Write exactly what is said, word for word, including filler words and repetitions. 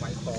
quái khó.